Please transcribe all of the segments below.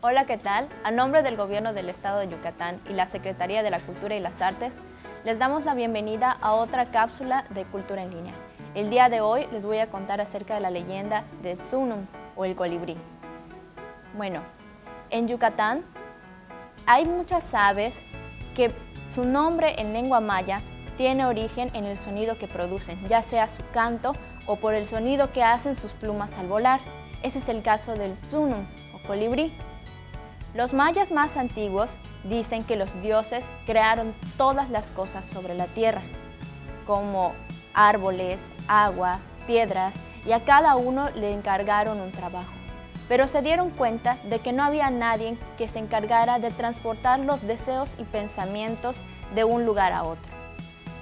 Hola, ¿qué tal? A nombre del Gobierno del Estado de Yucatán y la Secretaría de la Cultura y las Artes, les damos la bienvenida a otra cápsula de Cultura en Línea. El día de hoy les voy a contar acerca de la leyenda de Tsunum o el colibrí. Bueno, en Yucatán hay muchas aves que su nombre en lengua maya tiene origen en el sonido que producen, ya sea su canto o por el sonido que hacen sus plumas al volar. Ese es el caso del Tsunum o colibrí. Los mayas más antiguos dicen que los dioses crearon todas las cosas sobre la tierra, como árboles, agua, piedras, y a cada uno le encargaron un trabajo. Pero se dieron cuenta de que no había nadie que se encargara de transportar los deseos y pensamientos de un lugar a otro.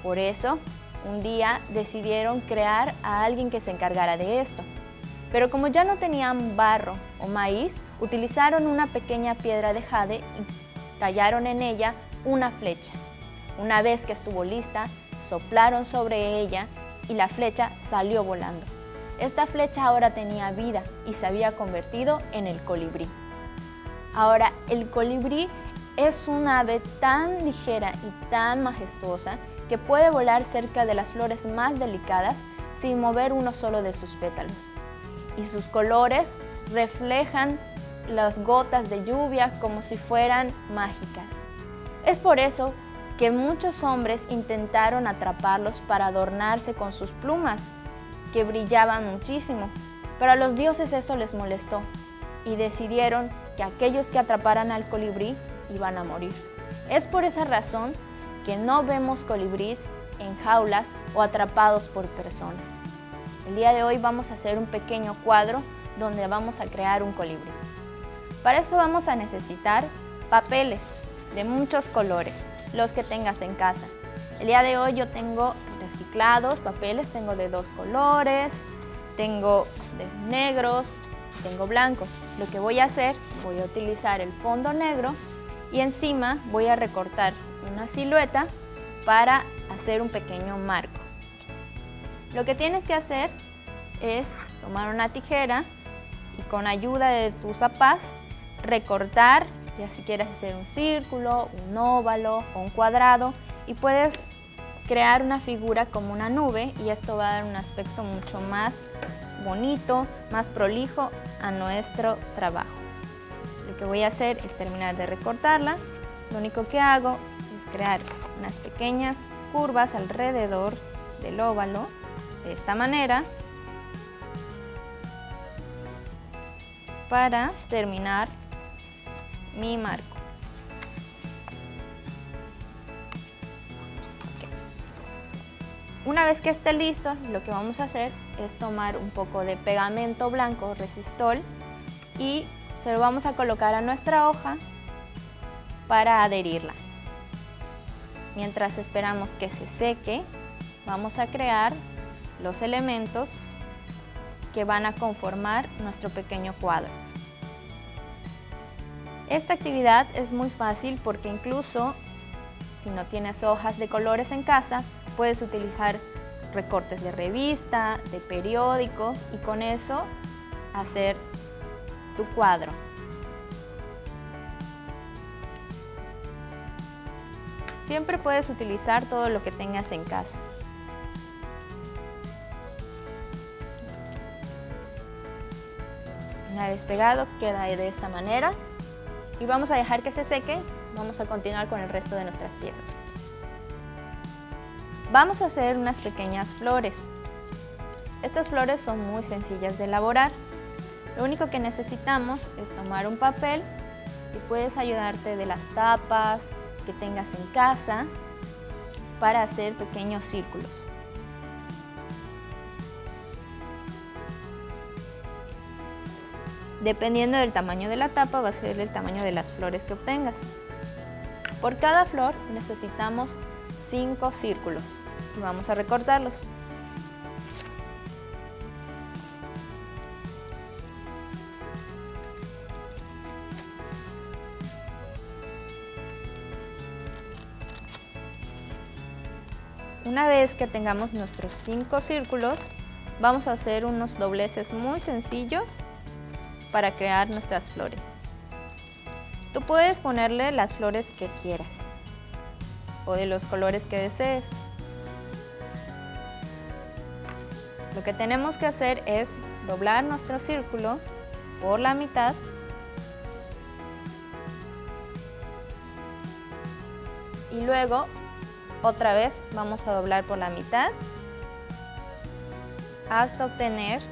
Por eso, un día decidieron crear a alguien que se encargara de esto. Pero como ya no tenían barro o maíz, utilizaron una pequeña piedra de jade y tallaron en ella una flecha. Una vez que estuvo lista, soplaron sobre ella y la flecha salió volando. Esta flecha ahora tenía vida y se había convertido en el colibrí. Ahora, el colibrí es un ave tan ligera y tan majestuosa que puede volar cerca de las flores más delicadas sin mover uno solo de sus pétalos. Y sus colores reflejan las gotas de lluvia como si fueran mágicas. Es por eso que muchos hombres intentaron atraparlos para adornarse con sus plumas, que brillaban muchísimo, pero a los dioses eso les molestó y decidieron que aquellos que atraparan al colibrí iban a morir. Es por esa razón que no vemos colibríes en jaulas o atrapados por personas. El día de hoy vamos a hacer un pequeño cuadro donde vamos a crear un colibrí. Para esto vamos a necesitar papeles de muchos colores, los que tengas en casa. El día de hoy yo tengo reciclados, papeles, tengo de 2 colores, tengo de negros, tengo blancos. Lo que voy a hacer, voy a utilizar el fondo negro y encima voy a recortar una silueta para hacer un pequeño marco. Lo que tienes que hacer es tomar una tijera y con ayuda de tus papás recortar, ya si quieres hacer un círculo, un óvalo o un cuadrado, y puedes crear una figura como una nube, y esto va a dar un aspecto mucho más bonito, más prolijo a nuestro trabajo. Lo que voy a hacer es terminar de recortarla. Lo único que hago es crear unas pequeñas curvas alrededor del óvalo, de esta manera, para terminar mi marco. Una vez que esté listo, lo que vamos a hacer es tomar un poco de pegamento blanco, resistol, y se lo vamos a colocar a nuestra hoja para adherirla. Mientras esperamos que se seque, vamos a crear los elementos que van a conformar nuestro pequeño cuadro. Esta actividad es muy fácil porque incluso si no tienes hojas de colores en casa, puedes utilizar recortes de revista, de periódico, y con eso hacer tu cuadro. Siempre puedes utilizar todo lo que tengas en casa. Una vez pegado, queda de esta manera y vamos a dejar que se seque. Vamos a continuar con el resto de nuestras piezas. Vamos a hacer unas pequeñas flores. Estas flores son muy sencillas de elaborar. Lo único que necesitamos es tomar un papel, y puedes ayudarte de las tapas que tengas en casa para hacer pequeños círculos. Dependiendo del tamaño de la tapa va a ser el tamaño de las flores que obtengas. Por cada flor necesitamos 5 círculos y vamos a recortarlos. Una vez que tengamos nuestros 5 círculos, vamos a hacer unos dobleces muy sencillos para crear nuestras flores. Tú puedes ponerle las flores que quieras o de los colores que desees. Lo que tenemos que hacer es doblar nuestro círculo por la mitad y luego otra vez vamos a doblar por la mitad hasta obtener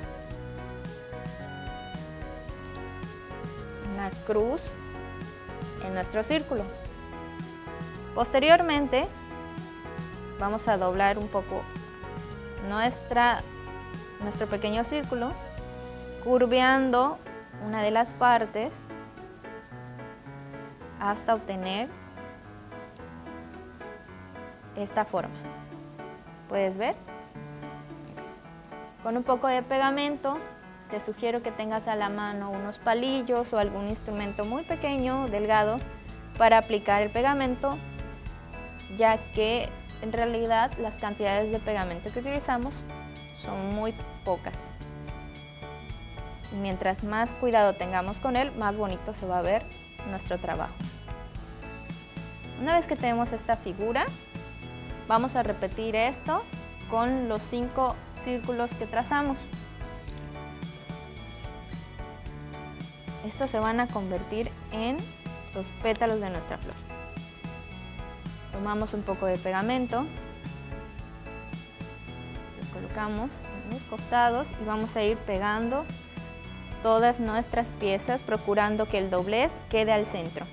una cruz en nuestro círculo. Posteriormente vamos a doblar un poco nuestro pequeño círculo, curveando una de las partes hasta obtener esta forma. ¿Puedes ver? Con un poco de pegamento, te sugiero que tengas a la mano unos palillos o algún instrumento muy pequeño, delgado, para aplicar el pegamento, ya que en realidad las cantidades de pegamento que utilizamos son muy pocas. Y mientras más cuidado tengamos con él, más bonito se va a ver nuestro trabajo. Una vez que tenemos esta figura, vamos a repetir esto con los 5 círculos que trazamos. Estos se van a convertir en los pétalos de nuestra flor. Tomamos un poco de pegamento, lo colocamos en los costados y vamos a ir pegando todas nuestras piezas, procurando que el doblez quede al centro.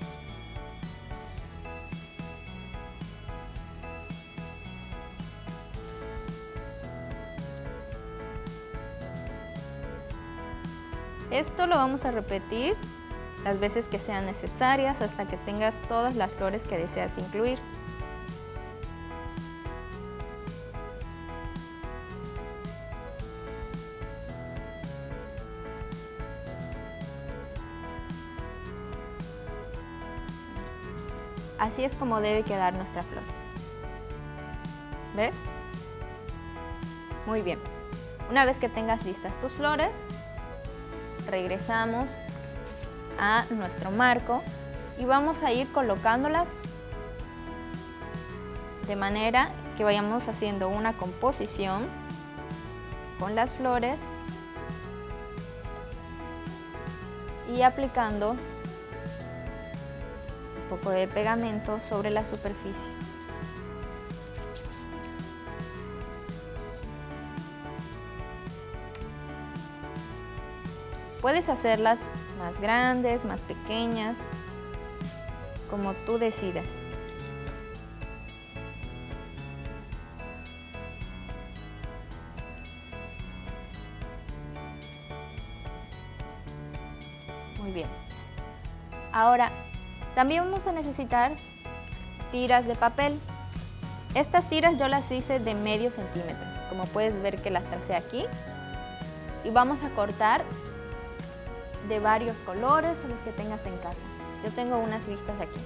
Esto lo vamos a repetir las veces que sean necesarias hasta que tengas todas las flores que deseas incluir. Así es como debe quedar nuestra flor. ¿Ves? Muy bien. Una vez que tengas listas tus flores, regresamos a nuestro marco y vamos a ir colocándolas de manera que vayamos haciendo una composición con las flores y aplicando un poco de pegamento sobre la superficie. Puedes hacerlas más grandes, más pequeñas, como tú decidas. Muy bien. Ahora, también vamos a necesitar tiras de papel. Estas tiras yo las hice de medio centímetro, como puedes ver que las tracé aquí. Y vamos a cortar de varios colores o los que tengas en casa. Yo tengo unas listas aquí.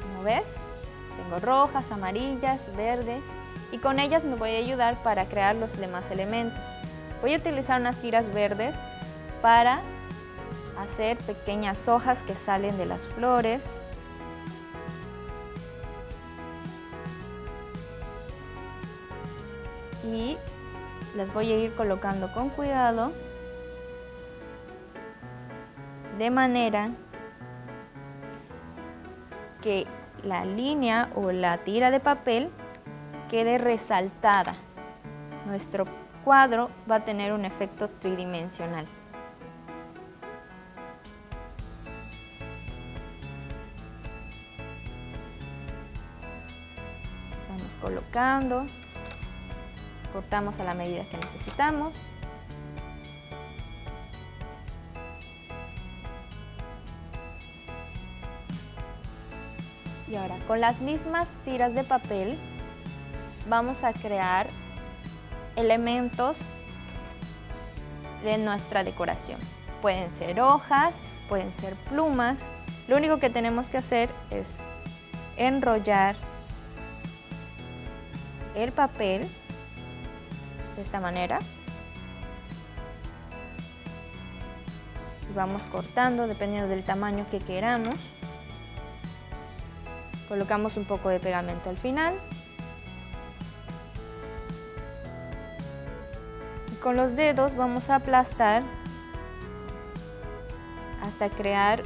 Como ves, tengo rojas, amarillas, verdes y con ellas me voy a ayudar para crear los demás elementos. Voy a utilizar unas tiras verdes para hacer pequeñas hojas que salen de las flores. Y las voy a ir colocando con cuidado, de manera que la línea o la tira de papel quede resaltada. Nuestro cuadro va a tener un efecto tridimensional. Vamos colocando, cortamos a la medida que necesitamos. Y ahora, con las mismas tiras de papel, vamos a crear elementos de nuestra decoración. Pueden ser hojas, pueden ser plumas. Lo único que tenemos que hacer es enrollar el papel de esta manera y vamos cortando dependiendo del tamaño que queramos. Colocamos un poco de pegamento al final. Y con los dedos vamos a aplastar hasta crear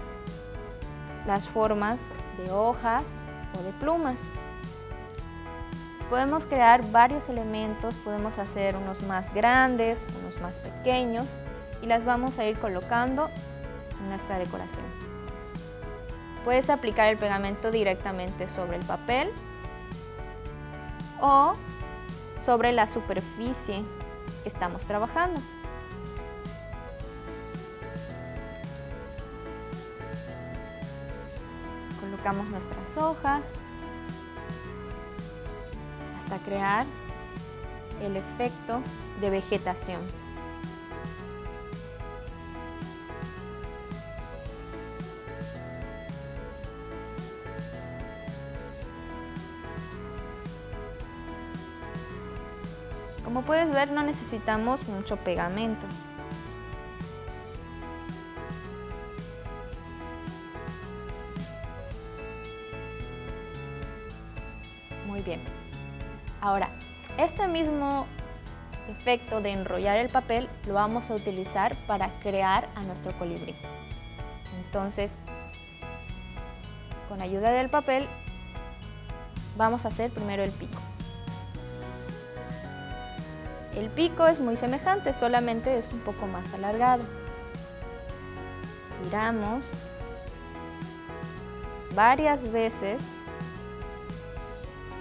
las formas de hojas o de plumas. Podemos crear varios elementos, podemos hacer unos más grandes, unos más pequeños y las vamos a ir colocando en nuestra decoración. Puedes aplicar el pegamento directamente sobre el papel o sobre la superficie que estamos trabajando. Colocamos nuestras hojas hasta crear el efecto de vegetación. Como puedes ver, no necesitamos mucho pegamento. Muy bien. Ahora, este mismo efecto de enrollar el papel lo vamos a utilizar para crear a nuestro colibrí. Entonces, con ayuda del papel, vamos a hacer primero el pico. El pico es muy semejante, solamente es un poco más alargado. Giramos varias veces.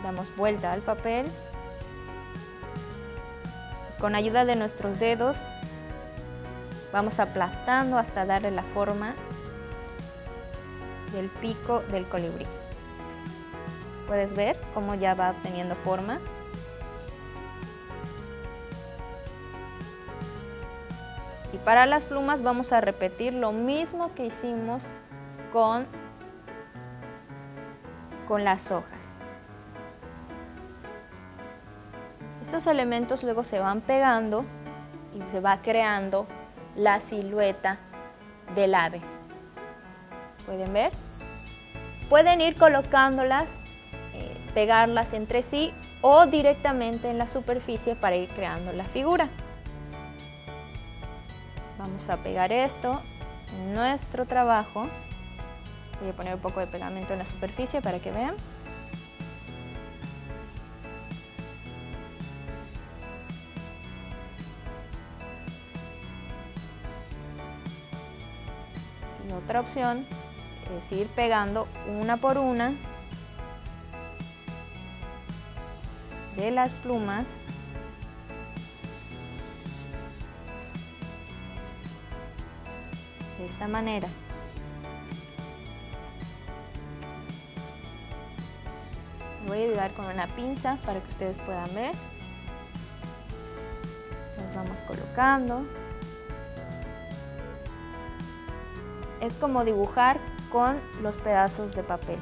Damos vuelta al papel. Con ayuda de nuestros dedos vamos aplastando hasta darle la forma del pico del colibrí. Puedes ver cómo ya va obteniendo forma. Y para las plumas vamos a repetir lo mismo que hicimos con las hojas. Estos elementos luego se van pegando y se va creando la silueta del ave. ¿Pueden ver? Pueden ir colocándolas, pegarlas entre sí o directamente en la superficie para ir creando la figura. Vamos a pegar esto en nuestro trabajo. Voy a poner un poco de pegamento en la superficie para que vean. Otra opción es ir pegando una por una de las plumas de esta manera. Voy a ayudar con una pinza para que ustedes puedan ver. Nos vamos colocando. Es como dibujar con los pedazos de papel.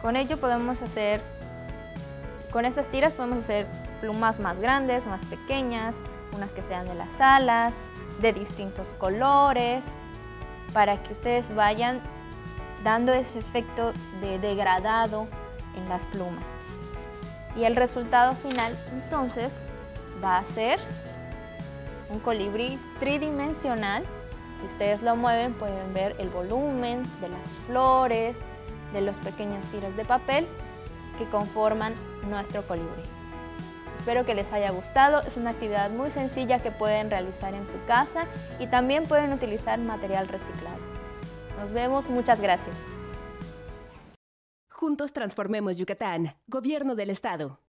Con estas tiras podemos hacer plumas más grandes, más pequeñas, unas que sean de las alas, de distintos colores, para que ustedes vayan dando ese efecto de degradado en las plumas. Y el resultado final, entonces, va a ser un colibrí tridimensional. Si ustedes lo mueven, pueden ver el volumen de las flores, de los pequeños tiras de papel que conforman nuestro colibrí. Espero que les haya gustado. Es una actividad muy sencilla que pueden realizar en su casa y también pueden utilizar material reciclado. Nos vemos. Muchas gracias. Juntos transformemos Yucatán. Gobierno del Estado.